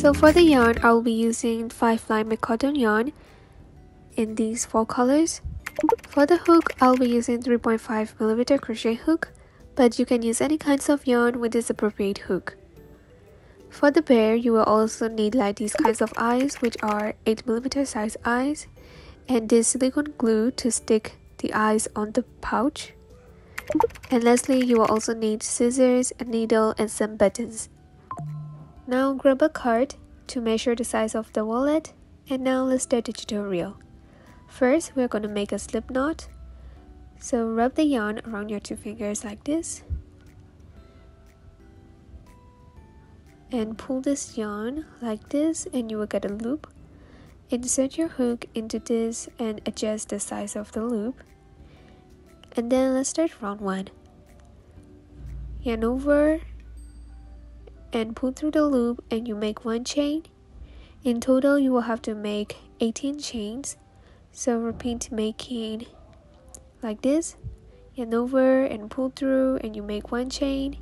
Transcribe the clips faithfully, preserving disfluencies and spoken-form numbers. So for the yarn, I'll be using five line Mecotton yarn in these four colors. For the hook, I'll be using three point five millimeter crochet hook, but you can use any kinds of yarn with this appropriate hook. For the bear, you will also need like these kinds of eyes, which are eight millimeter size eyes, and this silicone glue to stick the eyes on the pouch. And lastly, you will also need scissors, a needle, and some buttons. Now grab a card to measure the size of the wallet, and now let's start the tutorial. First, we're going to make a slip knot. So rub the yarn around your two fingers like this, and pull this yarn like this, and you will get a loop. Insert your hook into this and adjust the size of the loop. And then let's start round one. Yarn over and pull through the loop, and you make one chain. In total, you will have to make eighteen chains. So repeat making like this. Yarn over and pull through, and you make one chain.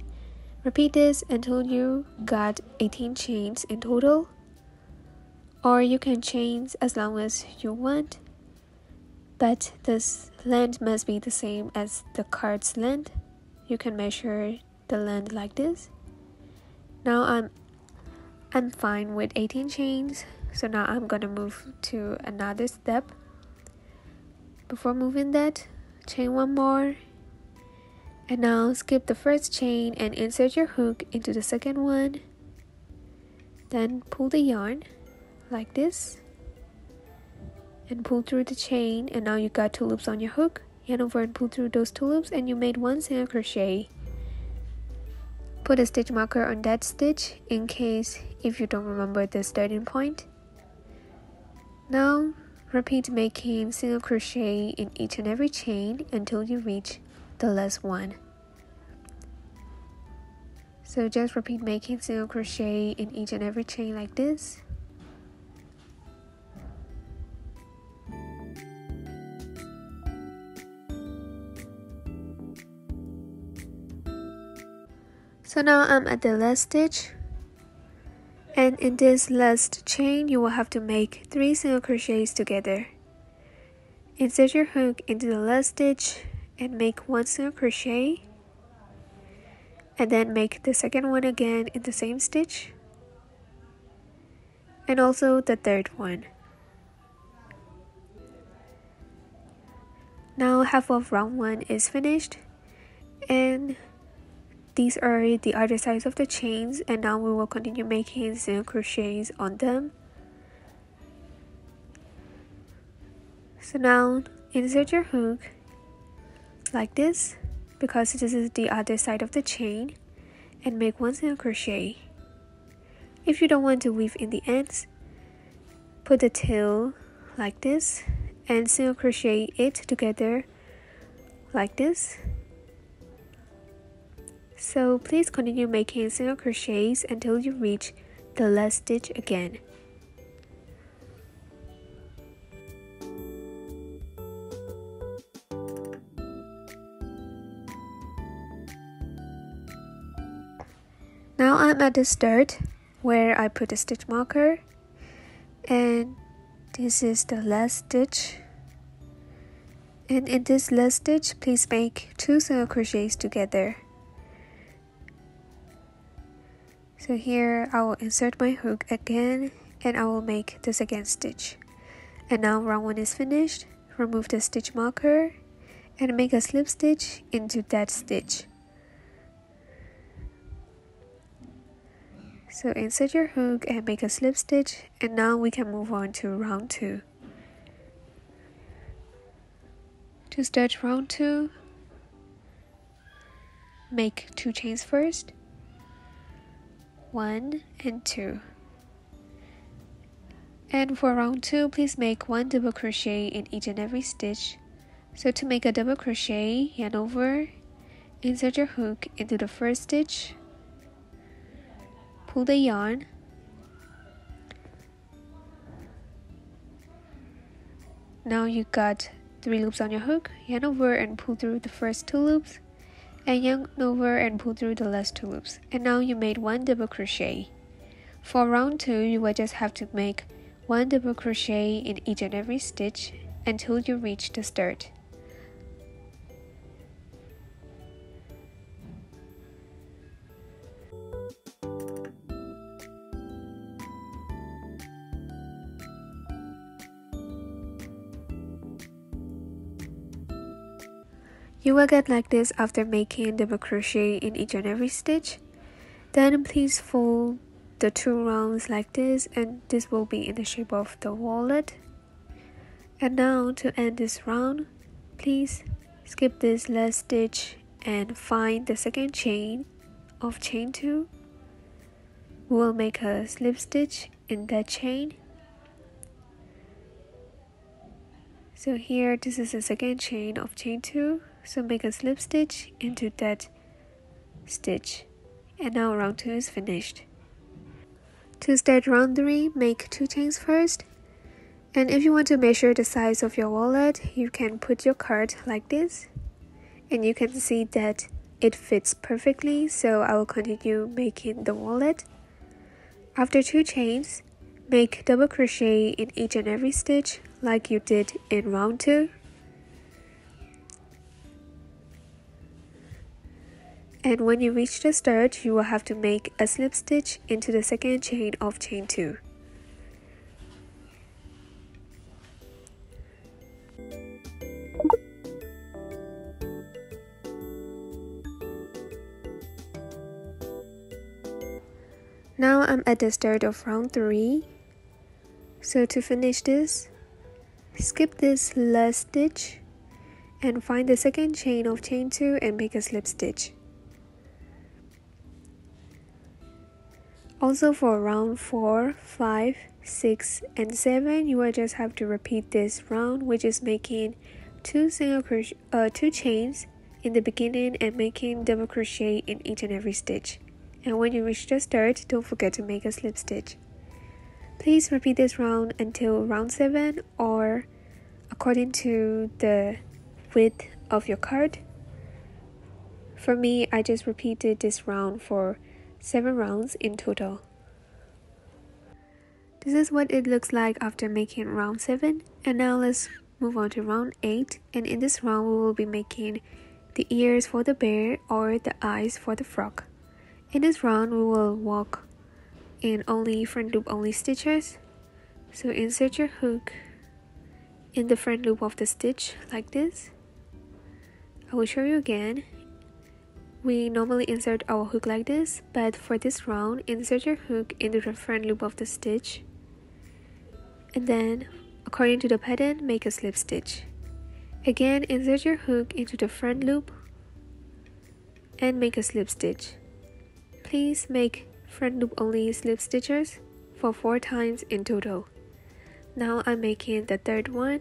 Repeat this until you got eighteen chains in total, or you can chain as long as you want, but this length must be the same as the card's length. You can measure the length like this. Now I'm I'm fine with eighteen chains, so now I'm gonna move to another step. Before moving that, chain one more. And now skip the first chain and insert your hook into the second one. Then pull the yarn like this and pull through the chain, and now you got two loops on your hook. Yarn over and pull through those two loops, and you made one single crochet. Put a stitch marker on that stitch in case if you don't remember the starting point. Now repeat making single crochet in each and every chain until you reach the last one. So just repeat making single crochet in each and every chain like this. So now I'm at the last stitch, and in this last chain you will have to make three single crochets together. Insert your hook into the last stitch and make one single crochet, and then make the second one again in the same stitch, and also the third one. Now half of round one is finished, and these are the other sides of the chains, and now we will continue making single crochets on them. So now insert your hook like this, because this is the other side of the chain, and make one single crochet. If you don't want to weave in the ends, put the tail like this and single crochet it together like this. So please continue making single crochets until you reach the last stitch again. Now I'm at the start where I put a stitch marker, and this is the last stitch. And in this last stitch, please make two single crochets together. So here I will insert my hook again, and I will make the second stitch. And now round one is finished. Remove the stitch marker and make a slip stitch into that stitch. So insert your hook and make a slip stitch, and now we can move on to round two. To start round two, make two chains first. One and two. And for round two, please make one double crochet in each and every stitch. So to make a double crochet, yarn over, insert your hook into the first stitch, pull the yarn, now you got three loops on your hook. Yarn over and pull through the first two loops, and yarn over and pull through the last two loops, and now you made one double crochet. For round two, you will just have to make one double crochet in each and every stitch until you reach the start. You will get like this after making double crochet in each and every stitch. Then please fold the two rounds like this, and this will be in the shape of the wallet. And now to end this round, please skip this last stitch and find the second chain of chain two. We will make a slip stitch in that chain. So here, this is the second chain of chain two, so make a slip stitch into that stitch. And now round two is finished. To start round three, make two chains first. And if you want to measure the size of your wallet, you can put your card like this. And you can see that it fits perfectly, so I will continue making the wallet. After two chains, make double crochet in each and every stitch like you did in round two. And when you reach the start, you will have to make a slip stitch into the second chain of chain two. Now I'm at the start of round three. So to finish this, skip this last stitch and find the second chain of chain two and make a slip stitch. Also for round four, five, six and seven, you will just have to repeat this round, which is making two single crochet, uh, two chains in the beginning and making double crochet in each and every stitch. And when you reach the start, don't forget to make a slip stitch. Please repeat this round until round seven, or according to the width of your card. For me, I just repeated this round for seven rounds in total. This is what it looks like after making round seven. And now let's move on to round eight. And in this round, we will be making the ears for the bear or the eyes for the frog. In this round, we will walk in only front loop only stitches. So insert your hook in the front loop of the stitch like this. I will show you again. We normally insert our hook like this, but for this round, insert your hook into the front loop of the stitch. And then, according to the pattern, make a slip stitch. Again, insert your hook into the front loop and make a slip stitch. Please make front loop only slip stitches for four times in total. Now I'm making the third one.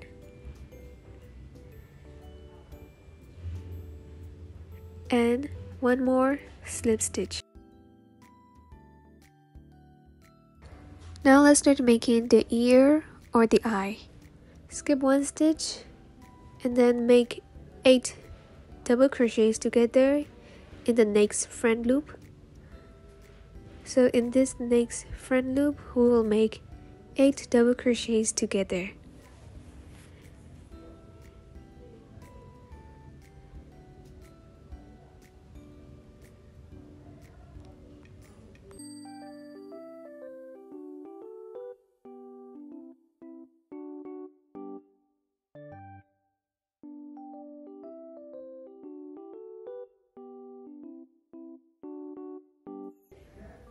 And one more slip stitch. Now let's start making the ear or the eye. Skip one stitch and then make eight double crochets together in the next front loop. So in this next front loop, we will make eight double crochets together.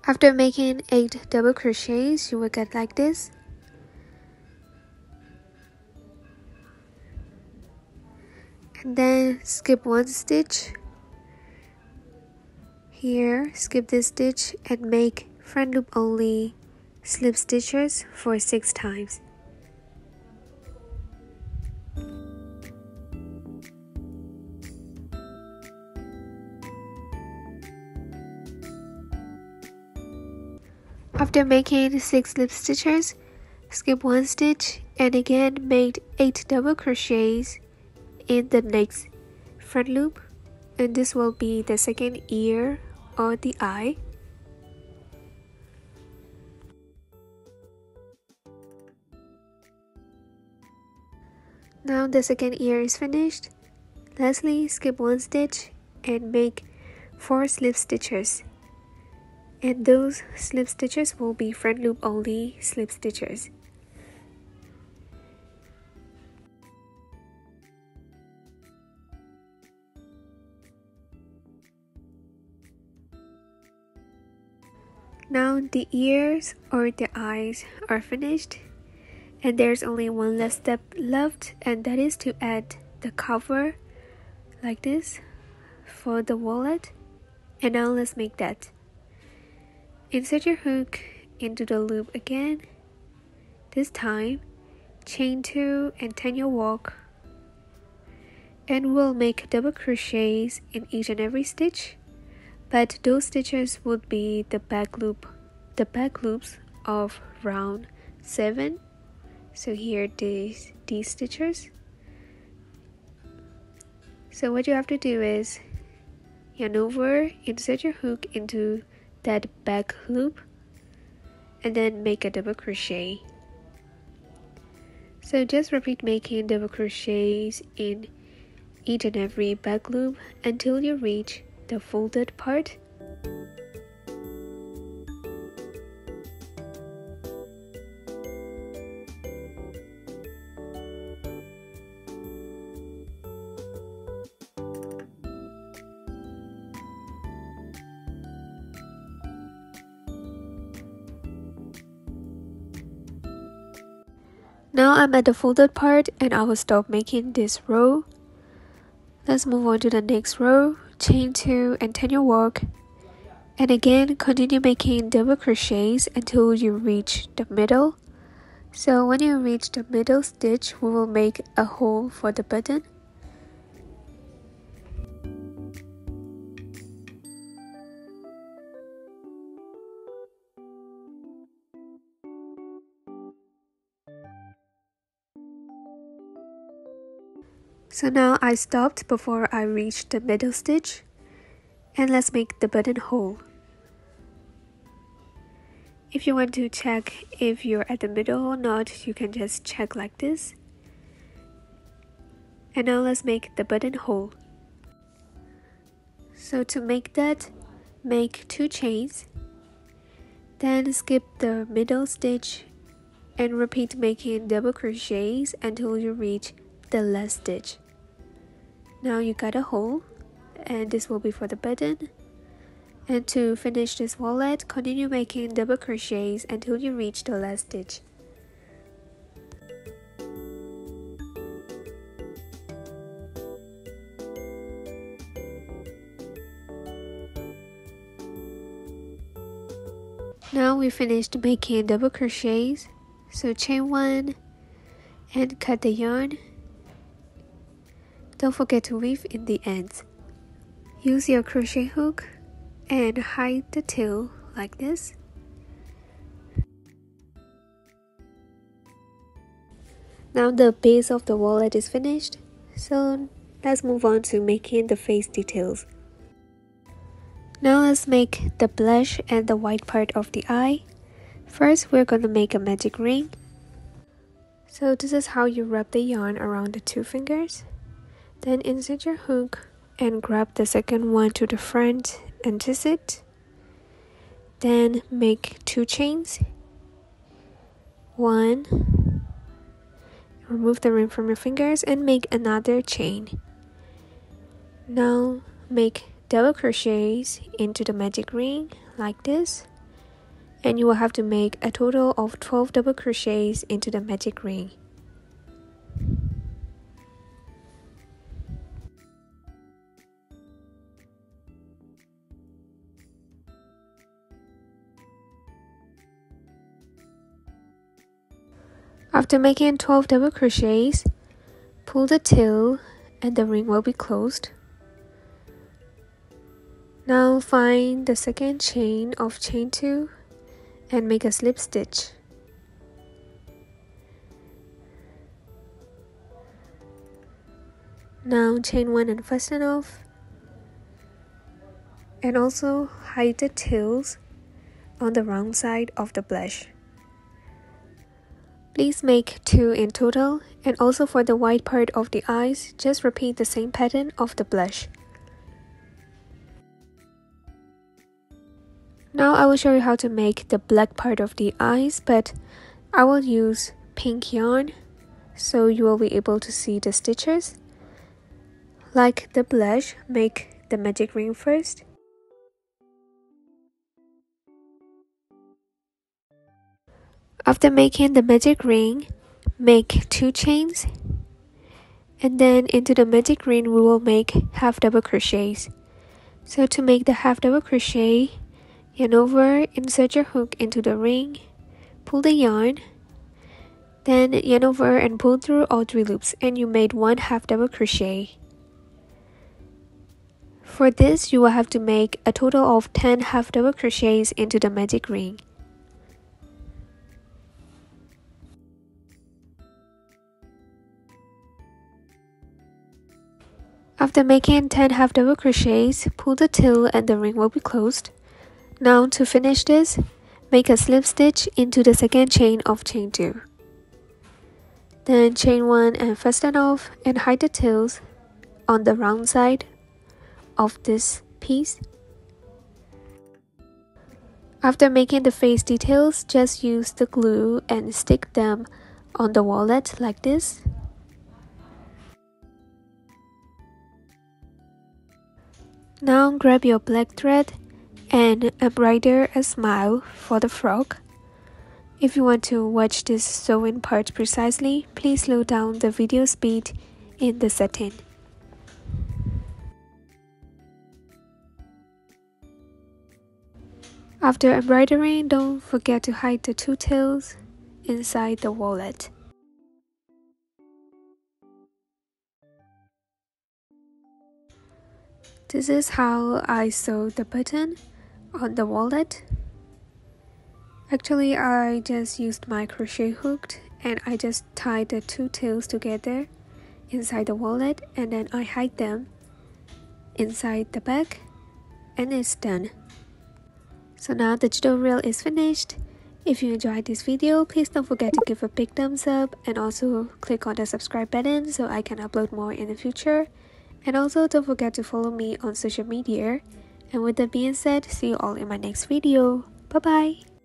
After making eight double crochets, you will get like this. And then skip one stitch. Here, skip this stitch and make front loop only slip stitches for six times. After making six slip stitches, skip one stitch and again make eight double crochets in the next front loop, and this will be the second ear or the eye. Now the second ear is finished. Lastly, skip one stitch and make four slip stitches. And those slip stitches will be front loop only slip stitches. Now the ears or the eyes are finished, and there's only one last step left, and that is to add the cover like this for the wallet. And now let's make that. Insert your hook into the loop again, this time chain two and ten your walk, and we'll make double crochets in each and every stitch. But those stitches would be the back loop, the back loops of round seven. So here these these stitches. So what you have to do is yarn over, insert your hook into that back loop, and then make a double crochet. So just repeat making double crochets in each and every back loop until you reach the folded part. Now I'm at the folded part, and I will stop making this row. Let's move on to the next row. Chain two and ten your walk, and again continue making double crochets until you reach the middle. So when you reach the middle stitch, we will make a hole for the button. So now I stopped before I reached the middle stitch, and let's make the button hole. If you want to check if you're at the middle or not, you can just check like this. And now let's make the button hole. So to make that, make two chains, then skip the middle stitch and repeat making double crochets until you reach the last stitch. Now you got a hole, and this will be for the button. And to finish this wallet, continue making double crochets until you reach the last stitch. Now we finished making double crochets, so chain one and cut the yarn. Don't forget to weave in the ends. Use your crochet hook and hide the tail like this. Now the base of the wallet is finished, so let's move on to making the face details. Now let's make the blush and the white part of the eye. First, we're gonna make a magic ring. So this is how you wrap the yarn around the two fingers. Then insert your hook and grab the second one to the front and twist it. Then make two chains. One. Remove the ring from your fingers and make another chain. Now make double crochets into the magic ring like this. And you will have to make a total of twelve double crochets into the magic ring. After making twelve double crochets, pull the tail and the ring will be closed. Now find the second chain of chain two and make a slip stitch. Now chain one and fasten off, and also hide the tails on the wrong side of the blush. Please make two in total, and also for the white part of the eyes, just repeat the same pattern of the blush. Now I will show you how to make the black part of the eyes, but I will use pink yarn, so you will be able to see the stitches. Like the blush, make the magic ring first. After making the magic ring, make two chains, and then into the magic ring we will make half double crochets. So to make the half double crochet, yarn over, insert your hook into the ring, pull the yarn, then yarn over and pull through all three loops, and you made one half double crochet. For this, you will have to make a total of ten half double crochets into the magic ring. After making ten half double crochets, pull the tail and the ring will be closed. Now to finish this, make a slip stitch into the second chain of chain two. Then chain one and fasten off and hide the tails on the round side of this piece. After making the face details, just use the glue and stick them on the wallet like this. Now grab your black thread and embroider a smile for the frog. If you want to watch this sewing part precisely, please slow down the video speed in the setting. After embroidering, don't forget to hide the two tails inside the wallet. This is how I sew the button on the wallet. Actually, I just used my crochet hook and I just tied the two tails together inside the wallet, and then I hide them inside the bag, and it's done. So now the tutorial is finished. If you enjoyed this video, please don't forget to give a big thumbs up and also click on the subscribe button so I can upload more in the future. And also don't forget to follow me on social media. And with that being said, see you all in my next video. Bye bye!